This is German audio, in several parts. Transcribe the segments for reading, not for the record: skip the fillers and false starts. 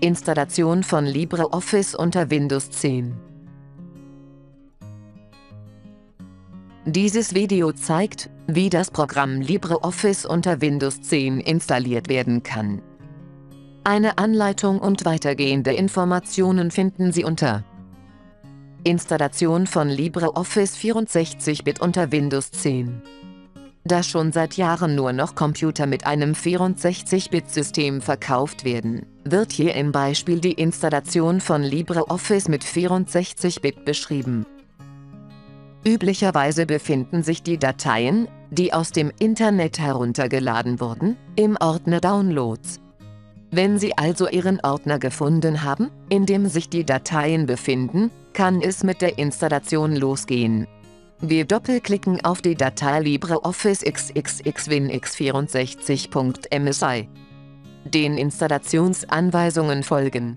Installation von LibreOffice unter Windows 10. Dieses Video zeigt, wie das Programm LibreOffice unter Windows 10 installiert werden kann. Eine Anleitung und weitergehende Informationen finden Sie unter Installation von LibreOffice 64-Bit unter Windows 10. Da schon seit Jahren nur noch Computer mit einem 64-Bit-System verkauft werden, wird hier im Beispiel die Installation von LibreOffice mit 64-Bit beschrieben. Üblicherweise befinden sich die Dateien, die aus dem Internet heruntergeladen wurden, im Ordner Downloads. Wenn Sie also Ihren Ordner gefunden haben, in dem sich die Dateien befinden, kann es mit der Installation losgehen. Wir doppelklicken auf die Datei LibreOffice xxxwinx64.msi. Den Installationsanweisungen folgen.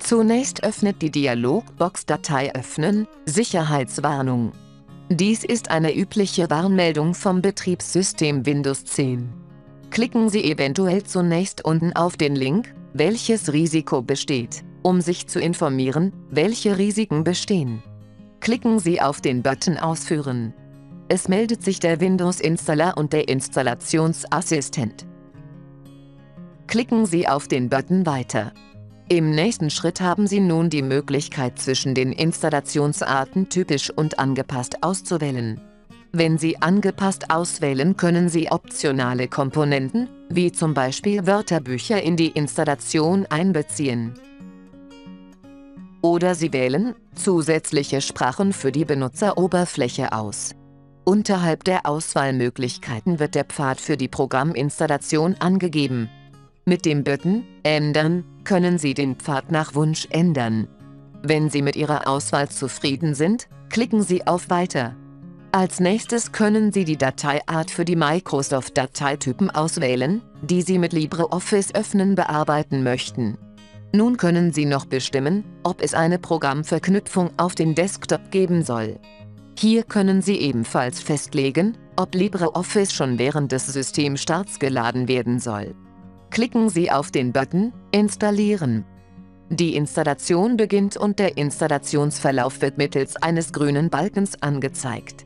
Zunächst öffnet die Dialogbox Datei öffnen, Sicherheitswarnung. Dies ist eine übliche Warnmeldung vom Betriebssystem Windows 10. Klicken Sie eventuell zunächst unten auf den Link, welches Risiko besteht, um sich zu informieren, welche Risiken bestehen. Klicken Sie auf den Button Ausführen. Es meldet sich der Windows-Installer und der Installationsassistent. Klicken Sie auf den Button Weiter. Im nächsten Schritt haben Sie nun die Möglichkeit, zwischen den Installationsarten typisch und angepasst auszuwählen. Wenn Sie angepasst auswählen, können Sie optionale Komponenten, wie zum Beispiel Wörterbücher, in die Installation einbeziehen. Oder Sie wählen zusätzliche Sprachen für die Benutzeroberfläche aus. Unterhalb der Auswahlmöglichkeiten wird der Pfad für die Programminstallation angegeben. Mit dem Button Ändern können Sie den Pfad nach Wunsch ändern. Wenn Sie mit Ihrer Auswahl zufrieden sind, klicken Sie auf Weiter. Als nächstes können Sie die Dateiart für die Microsoft-Dateitypen auswählen, die Sie mit LibreOffice öffnen bearbeiten möchten. Nun können Sie noch bestimmen, ob es eine Programmverknüpfung auf den Desktop geben soll. Hier können Sie ebenfalls festlegen, ob LibreOffice schon während des Systemstarts geladen werden soll. Klicken Sie auf den Button Installieren. Die Installation beginnt und der Installationsverlauf wird mittels eines grünen Balkens angezeigt.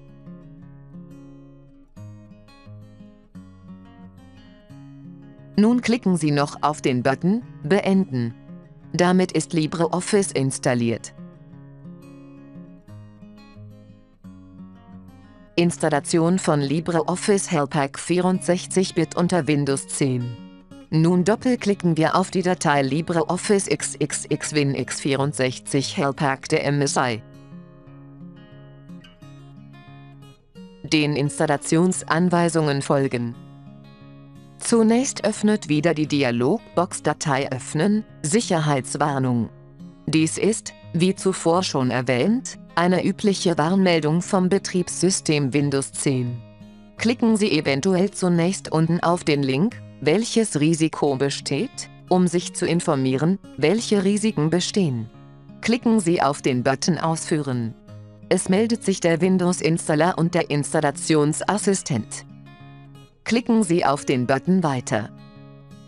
Nun klicken Sie noch auf den Button Beenden. Damit ist LibreOffice installiert. Installation von LibreOffice HelpPack 64-Bit unter Windows 10. Nun doppelklicken wir auf die Datei LibreOffice xxxwinx64 helppack.msi. Den Installationsanweisungen folgen. Zunächst öffnet wieder die Dialogbox Datei öffnen, Sicherheitswarnung. Dies ist, wie zuvor schon erwähnt, eine übliche Warnmeldung vom Betriebssystem Windows 10. Klicken Sie eventuell zunächst unten auf den Link, welches Risiko besteht, um sich zu informieren, welche Risiken bestehen. Klicken Sie auf den Button Ausführen. Es meldet sich der Windows-Installer und der Installationsassistent. Klicken Sie auf den Button Weiter.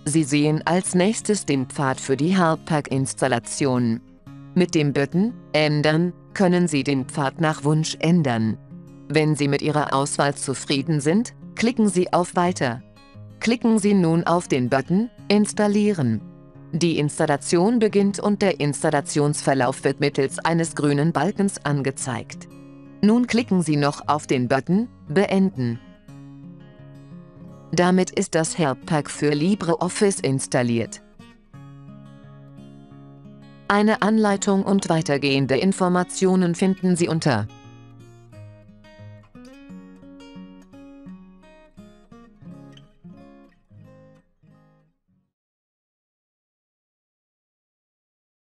Sie sehen als nächstes den Pfad für die HelpPack-Installation. Mit dem Button Ändern können Sie den Pfad nach Wunsch ändern. Wenn Sie mit Ihrer Auswahl zufrieden sind, klicken Sie auf Weiter. Klicken Sie nun auf den Button Installieren. Die Installation beginnt und der Installationsverlauf wird mittels eines grünen Balkens angezeigt. Nun klicken Sie noch auf den Button Beenden. Damit ist das HelpPack für LibreOffice installiert. Eine Anleitung und weitergehende Informationen finden Sie unter